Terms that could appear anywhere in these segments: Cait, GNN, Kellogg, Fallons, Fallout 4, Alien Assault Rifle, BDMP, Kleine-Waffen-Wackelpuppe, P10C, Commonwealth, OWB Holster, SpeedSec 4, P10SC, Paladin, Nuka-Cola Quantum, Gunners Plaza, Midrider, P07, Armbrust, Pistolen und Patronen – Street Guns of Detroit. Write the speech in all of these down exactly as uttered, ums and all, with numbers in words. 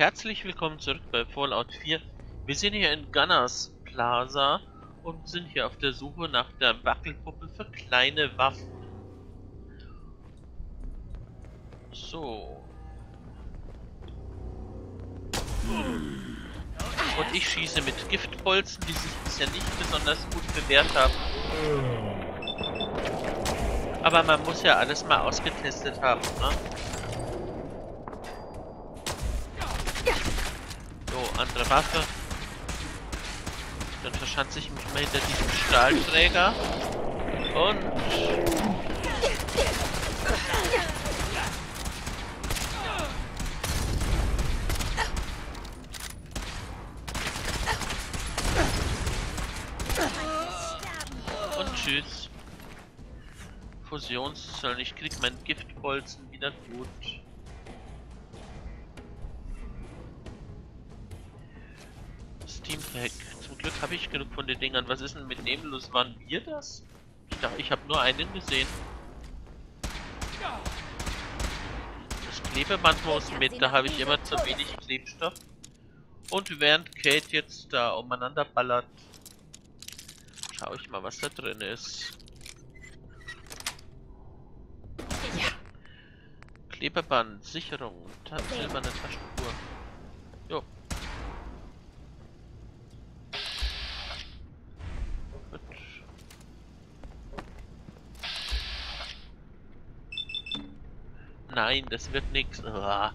Herzlich willkommen zurück bei Fallout vier. Wir sind hier in Gunners Plaza und sind hier auf der Suche nach der Wackelpuppe für kleine Waffen. So. Und ich schieße mit Giftbolzen, die sich bisher nicht besonders gut bewährt haben. Aber man muss ja alles mal ausgetestet haben, ne? Andere Waffe. Dann verschanze ich mich mal hinter diesem Stahlträger. Und... Und tschüss. Fusionszoll. Ich krieg meinen Giftbolzen wieder gut. Heck, zum Glück habe ich genug von den Dingern. Was ist denn mit dem los? Waren wir das? Ich dachte, ich habe nur einen gesehen. Das Klebeband muss mit, da habe ich immer zu wenig Klebstoff. Und während Kate jetzt da umeinander ballert, schaue ich mal, was da drin ist. Ja. Klebeband, Sicherung, silberne Taschenuhr. Jo. Nein, das wird nichts. Oh,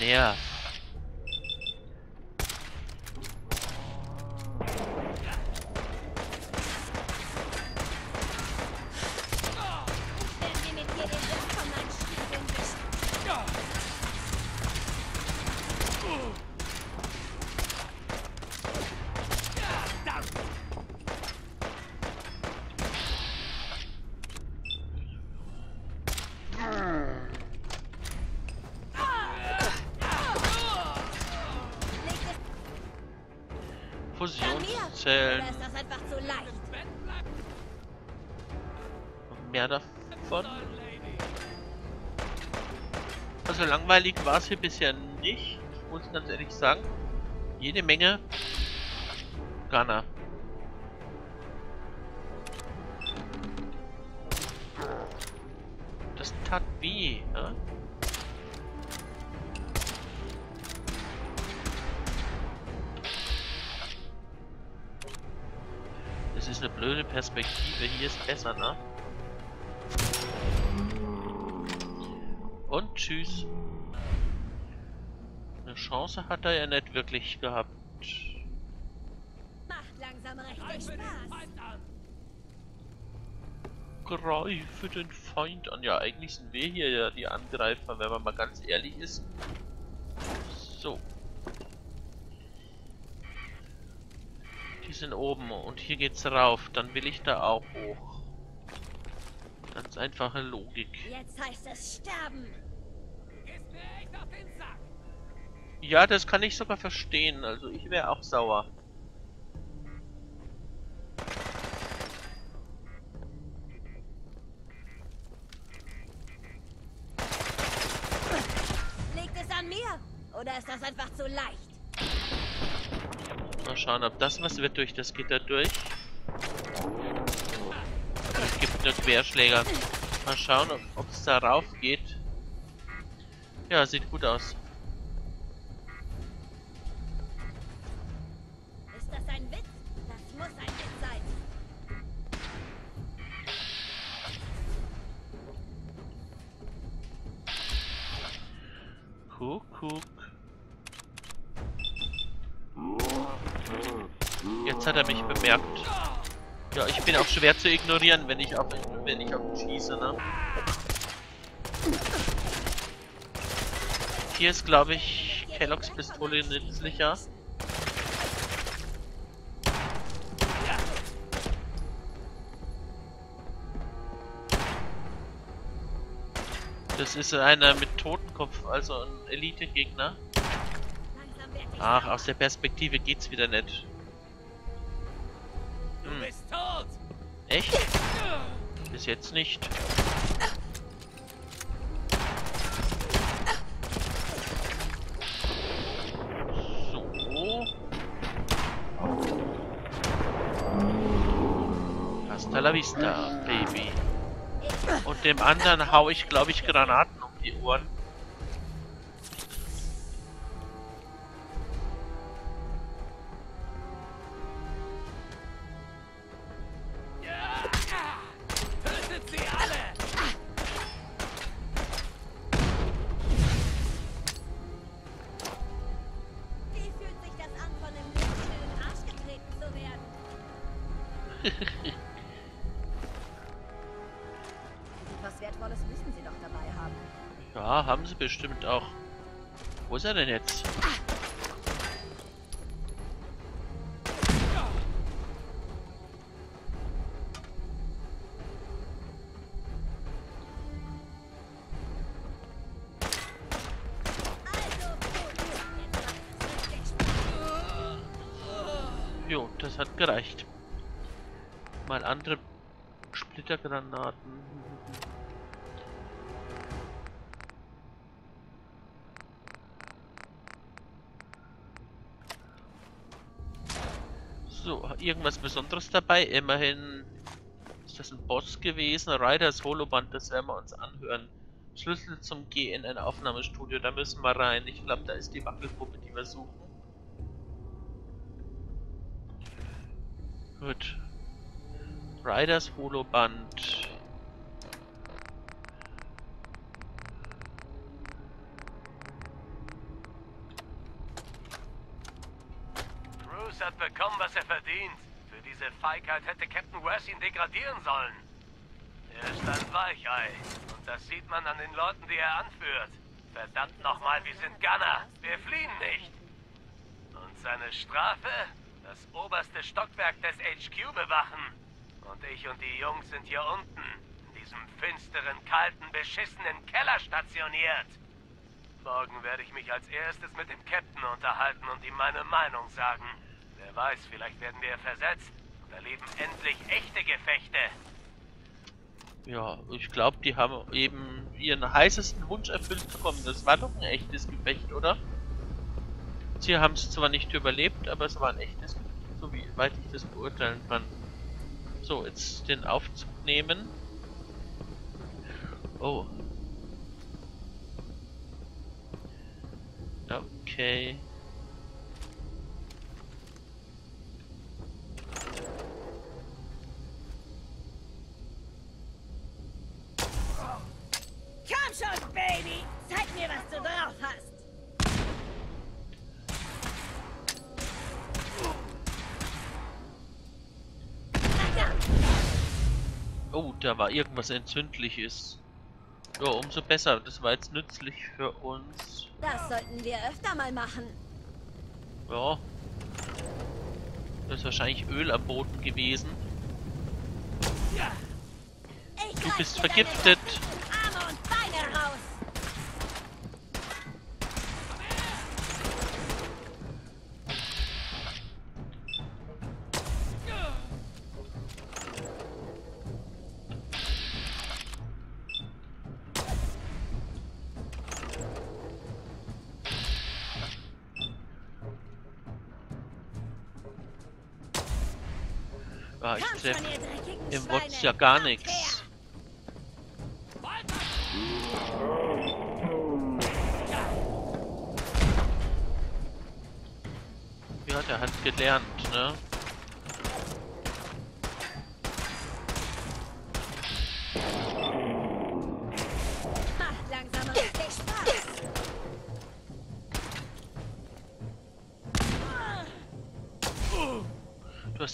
näher. Fusionszellen. Und mehr davon. Also langweilig war es hier bisher nicht. Ich muss ganz ehrlich sagen. Jede Menge Gunner. Das tat weh, ne? Das ist eine blöde Perspektive, hier ist besser, ne? Und tschüss. Eine Chance hat er ja nicht wirklich gehabt. Macht langsam richtig Spaß. Greife den Feind an. Ja, eigentlich sind wir hier ja die Angreifer, wenn man mal ganz ehrlich ist. So. Die sind oben und hier geht's rauf. Dann will ich da auch hoch. Ganz einfache Logik. Jetzt heißt es sterben. Gehst mir echt auf den Sack. Ja, das kann ich sogar verstehen. Also ich wäre auch sauer. Liegt es an mir? Oder ist das einfach zu leicht? Mal schauen, ob das was wird durch das Gitter durch. Es gibt nur Querschläger. Mal schauen, ob es da rauf geht. Ja, sieht gut aus. Ist das ein Witz? Das muss ein Witz sein. Kuckuck. Jetzt hat er mich bemerkt. Ja, ich bin auch schwer zu ignorieren, wenn ich auf wenn ich auf ihn schieße, ne? Hier ist, glaube ich, Kelloggs Pistole nützlicher. Das ist einer mit Totenkopf, also ein Elite-Gegner. Ach, aus der Perspektive geht's wieder nicht. Hm. Echt? Bis jetzt nicht. Vista, Baby. Und dem anderen hau ich, glaube ich, Granaten um die Ohren. Bestimmt auch. Wo ist er denn jetzt? Jo, das hat gereicht. Mal andere Splittergranaten. Irgendwas Besonderes dabei, immerhin ist das ein Boss gewesen. Riders Holoband, das werden wir uns anhören. Schlüssel zum G N N Aufnahmestudio, da müssen wir rein. Ich glaube, da ist die Wackelpuppe, die wir suchen. Gut. Riders Holoband. Hat bekommen, was er verdient. Für diese Feigheit hätte Captain West ihn degradieren sollen. Er ist ein Weichei. Und das sieht man an den Leuten, die er anführt. Verdammt nochmal, wir sind Gunner. Wir fliehen nicht. Und seine Strafe? Das oberste Stockwerk des H Q bewachen. Und ich und die Jungs sind hier unten, in diesem finsteren, kalten, beschissenen Keller stationiert. Morgen werde ich mich als erstes mit dem Captain unterhalten und ihm meine Meinung sagen. Wer weiß, vielleicht werden wir versetzt und erleben endlich echte Gefechte. Ja, ich glaube, die haben eben ihren heißesten Wunsch erfüllt bekommen. Das war doch ein echtes Gefecht, oder? Sie haben es zwar nicht überlebt, aber es war ein echtes Gefecht, so wie weit ich das beurteilen kann. So, jetzt den Aufzug nehmen. Oh. Okay. Oh, da war irgendwas Entzündliches. Ja, umso besser. Das war jetzt nützlich für uns. Das sollten wir öfter mal machen. Ja. Da ist wahrscheinlich Öl am Boden gewesen. Du bist vergiftet. Ich treffe im Wotz ja gar nichts. Ja, der hat gelernt, ne?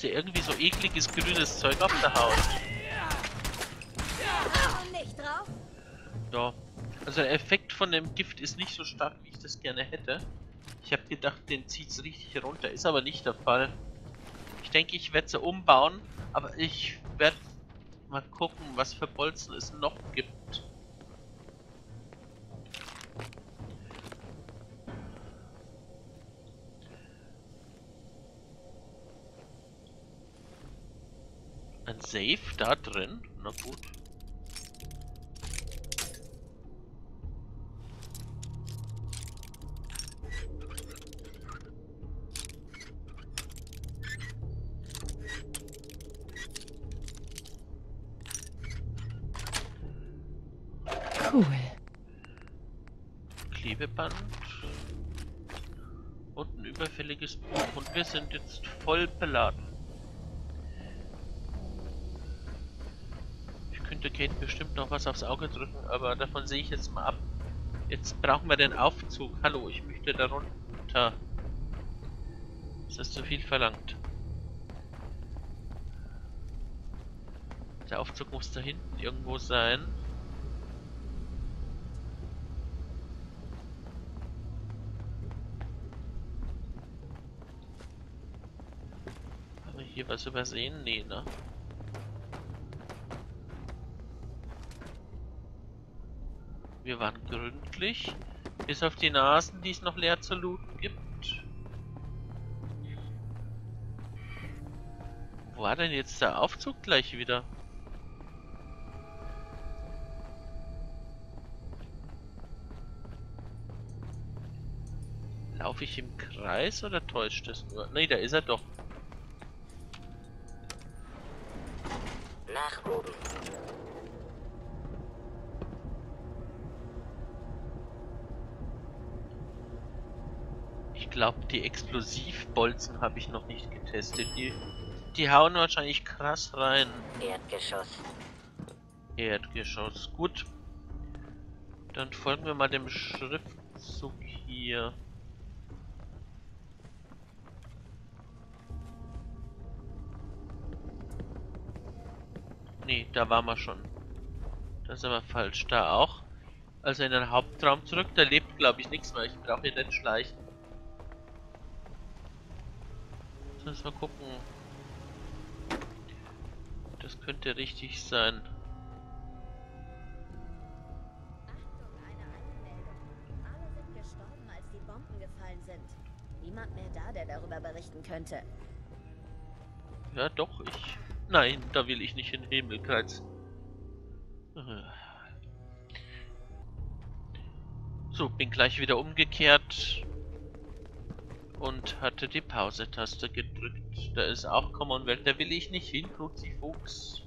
Irgendwie so ekliges grünes Zeug auf der Haut. Ja. Also der Effekt von dem Gift ist nicht so stark, wie ich das gerne hätte. Ich habe gedacht, den zieht es richtig runter. Ist aber nicht der Fall. Ich denke, ich werde sie umbauen. Aber ich werde mal gucken, was für Bolzen es noch gibt. Ein Safe da drin? Na gut. Cool. Klebeband und ein überfälliges Buch. Und wir sind jetzt voll beladen. Ich könnte Kate bestimmt noch was aufs Auge drücken, aber davon sehe ich jetzt mal ab. Jetzt brauchen wir den Aufzug. Hallo, ich möchte da runter. Ist das zu viel verlangt? Der Aufzug muss da hinten irgendwo sein. Haben wir hier was übersehen? Nee, ne? Wir waren gründlich. Bis auf die Nasen, die es noch leer zu looten gibt. Wo war denn jetzt der Aufzug gleich wieder? Laufe ich im Kreis oder täuscht es nur? Ne, da ist er doch. Nach oben. Ich glaube, die Explosivbolzen habe ich noch nicht getestet. Die, die hauen wahrscheinlich krass rein. Erdgeschoss. Erdgeschoss. Gut. Dann folgen wir mal dem Schriftzug hier. Nee, da waren wir schon. Das ist aber falsch. Da auch. Also in den Hauptraum zurück. Da lebt, glaube ich, nichts mehr. Ich brauche hier den Schleichen. Mal gucken. Das könnte richtig sein. Achtung, eine Anmeldung. Alle sind gestorben, als die Bomben gefallen sind. Niemand mehr da, der darüber berichten könnte. Ja, doch, ich. Nein, da will ich nicht in den Himmelkreis. So, bin gleich wieder umgekehrt. Und hatte die Pause-Taste gedrückt. Da ist auch Commonwealth. Da will ich nicht hin, Kruzifuchs.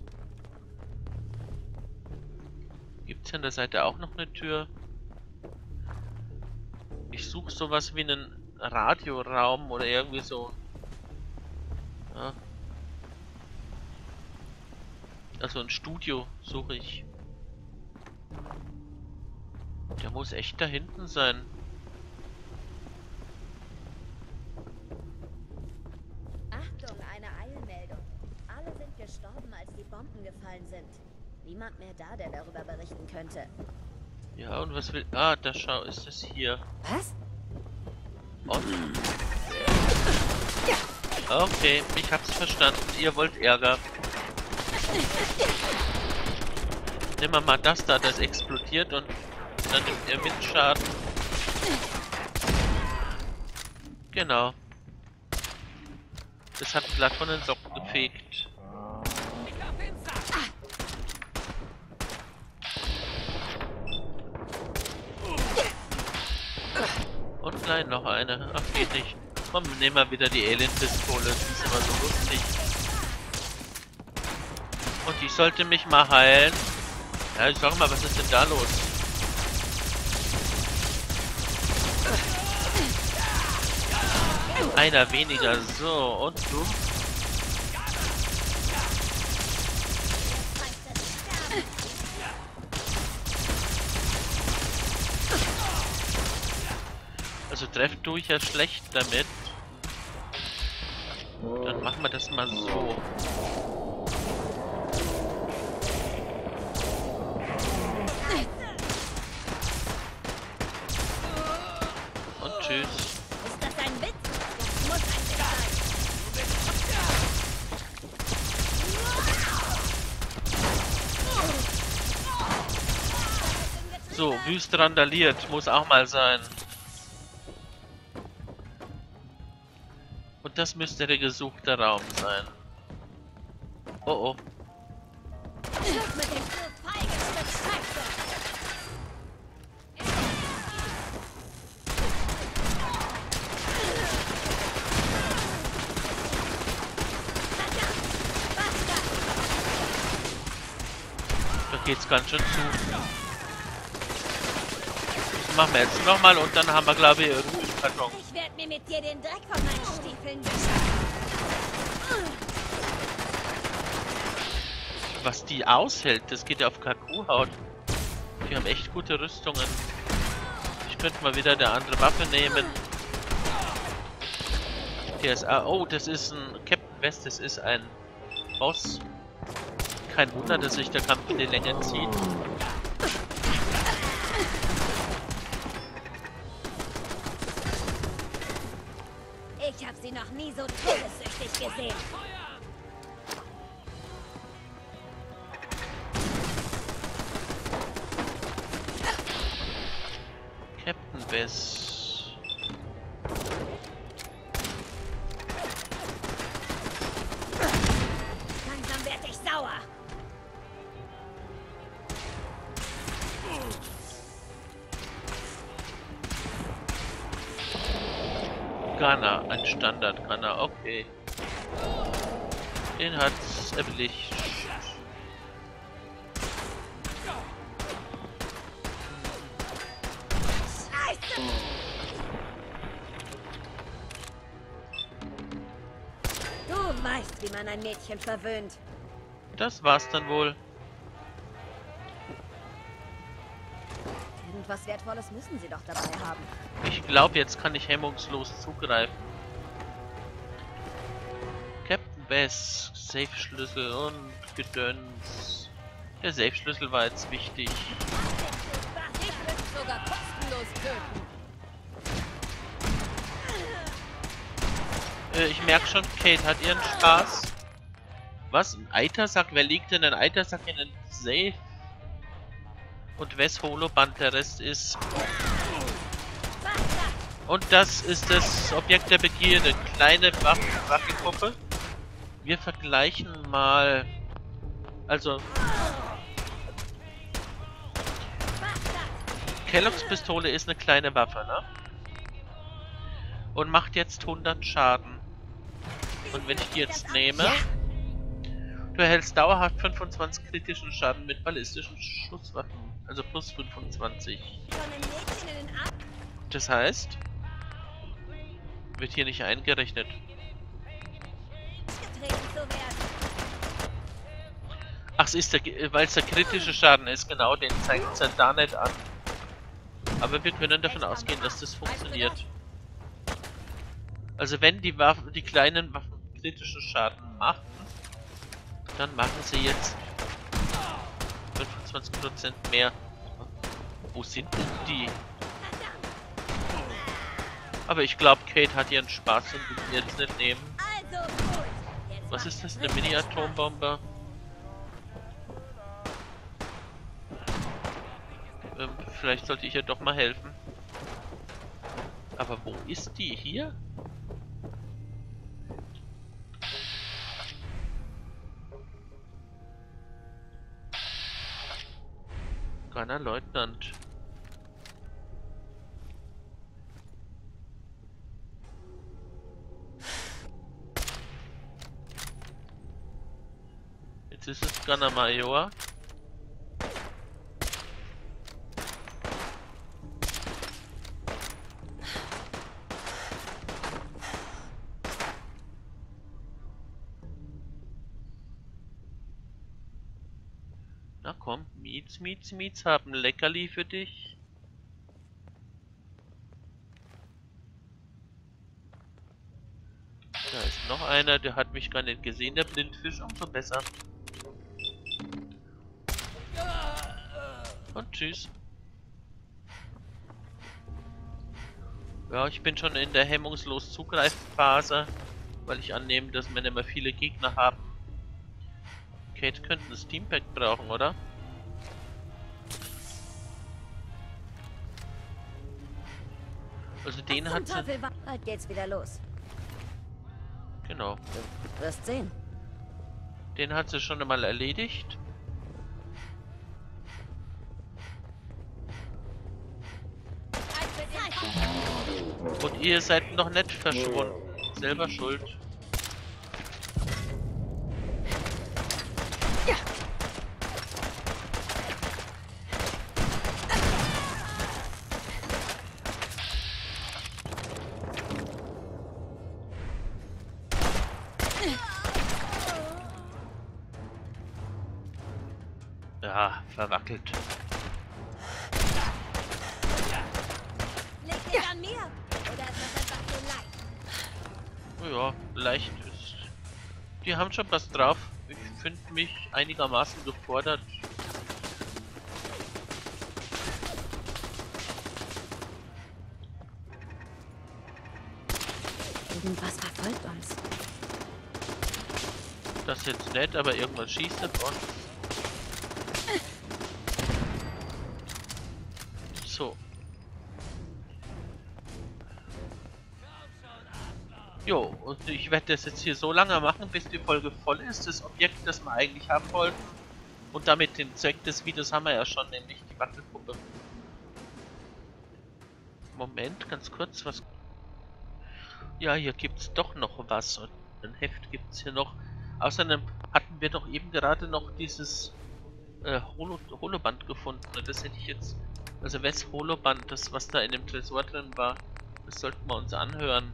Gibt's an der Seite auch noch eine Tür? Ich suche sowas wie einen Radioraum oder irgendwie so. Ja. Also ein Studio suche ich. Der muss echt da hinten sein. Gestorben, als die Bomben gefallen sind. Niemand mehr da, der darüber berichten könnte. Ja, und was will... Ah, da schau, ist es hier. Was? Oh. Okay, ich hab's verstanden. Ihr wollt Ärger. Nehmen wir mal das da, das explodiert und dann nimmt er mit Schaden. Genau. Das hat glatt von den Socken gefegt. Nein, noch eine. Ach, geht nicht. Komm, nehmen wir wieder die Alien-Pistole. Die ist immer so lustig. Und ich sollte mich mal heilen. Ja, ich sag mal, was ist denn da los? Einer weniger. So, und du? Also treff tue ich ja schlecht damit. Dann machen wir das mal so. Und tschüss. Ist das ein Witz? Das muss ein Witz sein. So, wüst randaliert. Muss auch mal sein. Das müsste der gesuchte Raum sein. Oh oh. Da geht's ganz schön zu. machen wir jetzt nochmal und dann haben wir, glaube ich, irgendwo einen Karton. Ich werde mir mit dir den Dreck von meinen Stiefeln wischen. Was die aushält, das geht ja auf K Q-Haut. Die haben echt gute Rüstungen. Ich könnte mal wieder eine andere Waffe nehmen. T S A. Oh, das ist ein Captain West, das ist ein Boss. Kein Wunder, dass sich der Kampf in die Länge zieht. Ich habe sie noch nie so todessüchtig gesehen. Captain West. Langsam werde ich sauer. Gunner, ein Standard-Gunner, okay. Den hat's erblicht. Du weißt, wie man ein Mädchen verwöhnt. Das war's dann wohl. Irgendwas Wertvolles müssen sie doch dabei haben. Ich glaube, jetzt kann ich hemmungslos zugreifen. Captain Bass, Safe-Schlüssel und Gedöns. Der Safe-Schlüssel war jetzt wichtig. Ich würde sogar kostenlos töten. Ich merke schon, Kate hat ihren Spaß. Was? Ein Eitersack? Wer legt denn einen Eitersack in den Safe? Und Wes Holoband, der Rest ist... Und das ist das Objekt der Begierde. Kleine Waffen-Wackelpuppe. Wir vergleichen mal... Also... Kelloggs Pistole ist eine kleine Waffe, ne? Und macht jetzt hundert Schaden. Und wenn ich die jetzt nehme... Du erhältst dauerhaft fünfundzwanzig kritischen Schaden mit ballistischen Schusswaffen. Also plus fünfundzwanzig. Das heißt... Wird hier nicht eingerechnet. Ach, weil es der kritische Schaden ist, genau, den zeigt es ja da nicht an. Aber wir können davon ausgehen, dass das funktioniert. Also wenn die Waffen, die kleinen Waffen kritischen Schaden machen, dann machen sie jetzt fünfundzwanzig Prozent mehr. Wo sind denn die? Aber ich glaube, Kate hat ihren Spaß und will sie jetzt nicht nehmen. Was ist das? Eine Mini-Atombombe? Ähm, vielleicht sollte ich ihr doch mal helfen. Aber wo ist die? Hier? Gunner Leutnant. Jetzt ist es Gunner Major. Na komm, Miets, Miets, Miets haben Leckerli für dich. Da ist noch einer, der hat mich gar nicht gesehen, der Blindfisch, umso besser. Und tschüss. Ja, ich bin schon in der hemmungslos Zugreifphase, weil ich annehme, dass wir nicht mehr viele Gegner haben. Kate könnte ein Steampack brauchen, oder? Also den hat sie... Bald geht's wieder los. Genau. Du wirst sehen. Den hat sie schon einmal erledigt. Und ihr seid noch nicht verschwunden. Selber schuld. Da, verwackelt. Liegt es an mir? Oder ist das einfach nur leicht? Ja, leicht ist. Die haben schon was drauf. Ich finde mich einigermaßen gefordert. Irgendwas verfolgt uns. Das ist jetzt nett, aber irgendwas schießt auf uns. So. Jo, und ich werde das jetzt hier so lange machen, bis die Folge voll ist. Das Objekt, das wir eigentlich haben wollten. Und damit den Zweck des Videos haben wir ja schon, nämlich die Wackelpuppe. Moment, ganz kurz, was... Ja, hier gibt es doch noch was. Und ein Heft gibt es hier noch. Außerdem hatten wir doch eben gerade noch dieses äh, Holo Holoband gefunden. Das hätte ich jetzt... Also Wes Holoband, das was da in dem Tresor drin war, das sollten wir uns anhören.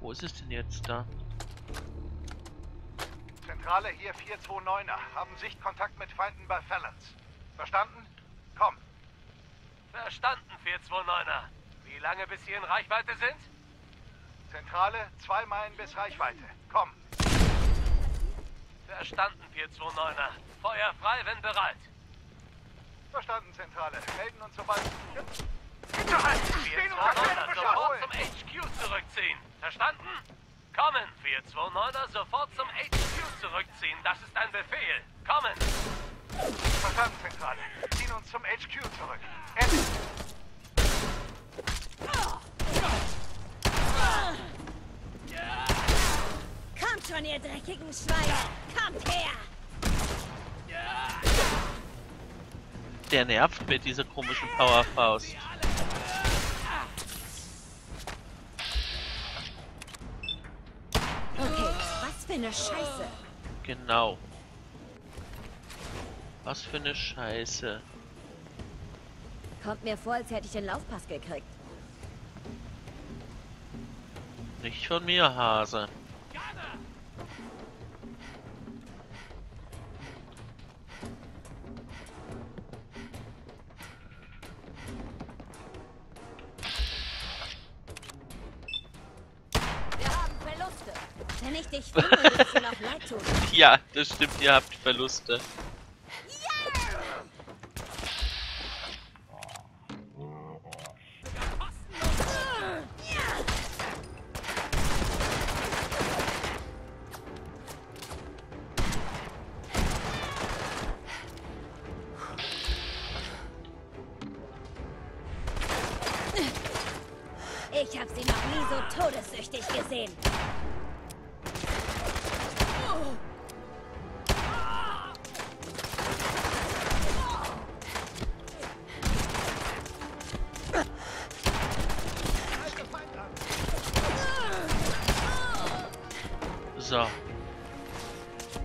Wo ist es denn jetzt da? Zentrale hier vier zwei neuner, haben Sichtkontakt mit Feinden bei Fallons. Verstanden? Komm. Verstanden, vier zwei neuner. Wie lange bis hier in Reichweite sind? Zentrale, zwei Meilen bis Reichweite. Komm. Verstanden, vier zwei neuner. Feuer frei, wenn bereit. Verstanden, Zentrale. Melden uns sobald. Hinterhalt! vier zwei neuner sofort zum H Q zurückziehen. Verstanden? Kommen! vier zwei neuner sofort zum H Q zurückziehen. Das ist ein Befehl. Kommen! Verstanden, Zentrale. Ziehen uns zum H Q zurück. Ende. Kommt schon, ihr dreckigen Schweine! Kommt her! Der nervt mit dieser komischen Powerfaust. Okay, was für eine Scheiße. Genau. Was für eine Scheiße. Kommt mir vor, als hätte ich den Laufpass gekriegt. Nicht von mir, Hase. Wenn ich dich finde, willst du noch leid tun. Ja, das stimmt, ihr habt Verluste. Ich hab sie noch nie so todessüchtig gesehen. So.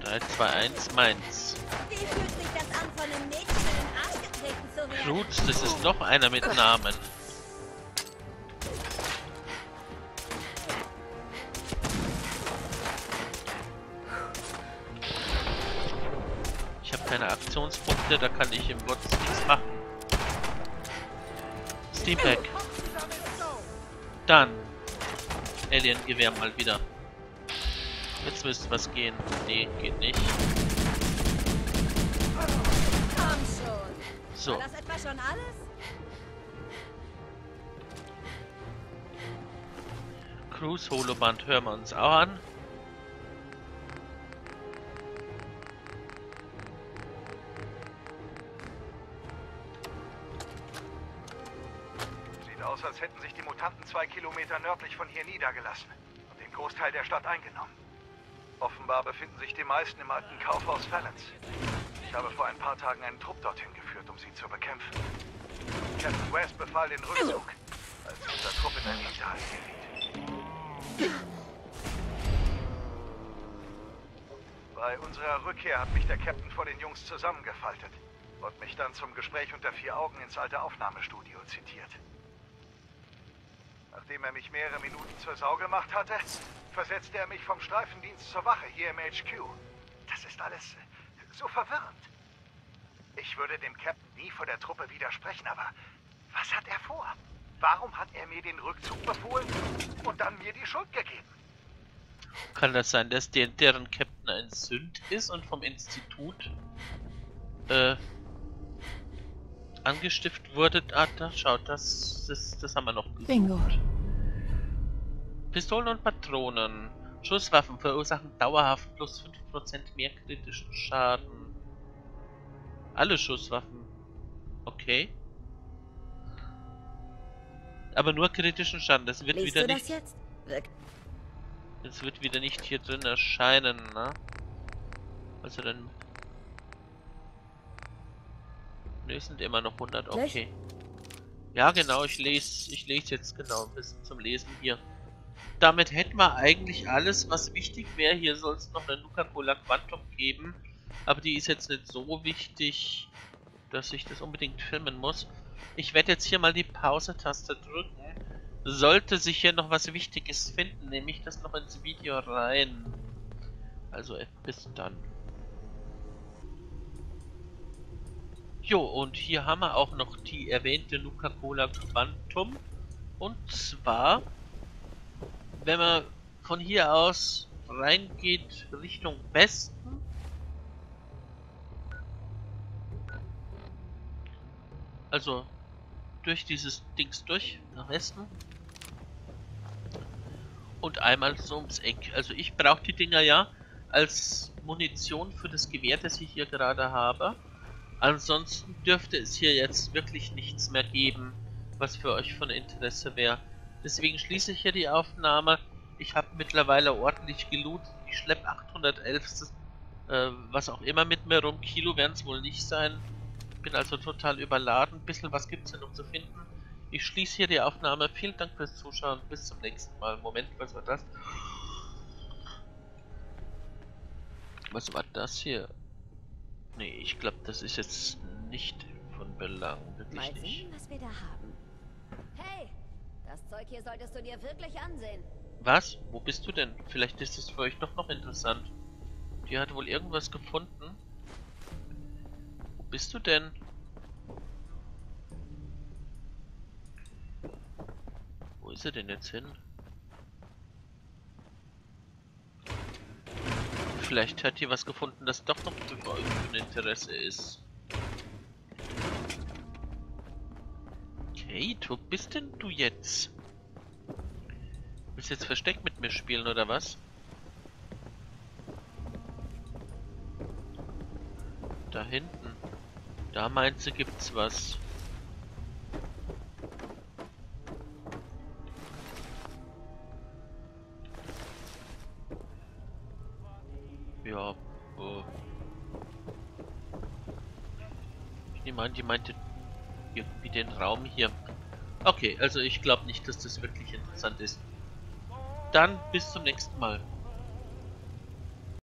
drei, zwei, eins, meins. Wie fühlt sich das an, von einem Mädchen in den Arsch getreten zu werden? Schrutz, das ist noch einer mit Namen. Ich habe keine Aktionspunkte, da kann ich im Bots nichts machen. Steampack. Dann. Alien-Gewehr mal wieder. Jetzt müsste was gehen. Nee, geht nicht. Komm schon. So. War das etwa schon alles? Cruise Holoband hören wir uns auch an. Sieht aus, als hätten sich die Mutanten zwei Kilometer nördlich von hier niedergelassen und den Großteil der Stadt eingenommen. Offenbar befinden sich die meisten im alten Kaufhaus Fallons. Ich habe vor ein paar Tagen einen Trupp dorthin geführt, um sie zu bekämpfen. Captain West befahl den Rückzug, als unser Trupp in ein Hinterhalt geriet. Bei unserer Rückkehr hat mich der Captain vor den Jungs zusammengefaltet und mich dann zum Gespräch unter vier Augen ins alte Aufnahmestudio zitiert. Nachdem er mich mehrere Minuten zur Sau gemacht hatte, versetzte er mich vom Streifendienst zur Wache hier im H Q. Das ist alles so verwirrend. Ich würde dem Captain nie vor der Truppe widersprechen, aber was hat er vor? Warum hat er mir den Rückzug befohlen und dann mir die Schuld gegeben? Kann das sein, dass der, deren Captain ein Sünd ist und vom Institut äh, angestiftet wurde? Ah, da schaut, das, das, das haben wir noch gesucht. Bingo. Pistolen und Patronen. Schusswaffen verursachen dauerhaft plus fünf Prozent mehr kritischen Schaden. Alle Schusswaffen. Okay. Aber nur kritischen Schaden. Das wird Liest wieder du nicht. Das jetzt? Das wird wieder nicht hier drin erscheinen, ne? Also dann. Ne, sind immer noch hundert. Okay. Ja, genau. Ich lese, ich lese jetzt genau ein bisschen zum Lesen hier. Damit hätten wir eigentlich alles, was wichtig wäre. Hier soll es noch eine Nuka-Cola Quantum geben. Aber die ist jetzt nicht so wichtig, dass ich das unbedingt filmen muss. Ich werde jetzt hier mal die Pause-Taste drücken. Sollte sich hier noch was Wichtiges finden, nehme ich das noch ins Video rein. Also bis dann. Jo, und hier haben wir auch noch die erwähnte Nuka-Cola Quantum. Und zwar, wenn man von hier aus reingeht Richtung Westen, also durch dieses Dings durch nach Westen und einmal so ums Eck. Also ich brauche die Dinger ja als Munition für das Gewehr, das ich hier gerade habe. Ansonsten dürfte es hier jetzt wirklich nichts mehr geben, was für euch von Interesse wäre. Deswegen schließe ich hier die Aufnahme. Ich habe mittlerweile ordentlich gelootet. Ich schleppe achthundertelf, äh, was auch immer, mit mir rum. Kilo werden es wohl nicht sein. Bin also total überladen. Ein bisschen was gibt es denn noch zu finden. Ich schließe hier die Aufnahme. Vielen Dank fürs Zuschauen. Bis zum nächsten Mal. Moment, was war das? Was war das hier? Nee, ich glaube, das ist jetzt nicht von Belang. Wirklich nicht. Mal sehen, was wir da haben. Hey! Das Zeug hier solltest du dir wirklich ansehen. Was? Wo bist du denn? Vielleicht ist es für euch doch noch interessant. Die hat wohl irgendwas gefunden. Wo bist du denn? Wo ist er denn jetzt hin? Vielleicht hat die was gefunden, das doch noch für euch von Interesse ist. Hey, wo bist denn du jetzt? Willst du jetzt versteckt mit mir spielen, oder was? Da hinten. Da meint sie, gibt's was. Ja, oh. Ich nehme an, die meinte irgendwie den Raum hier. Okay, also ich glaube nicht, dass das wirklich interessant ist. Dann bis zum nächsten Mal.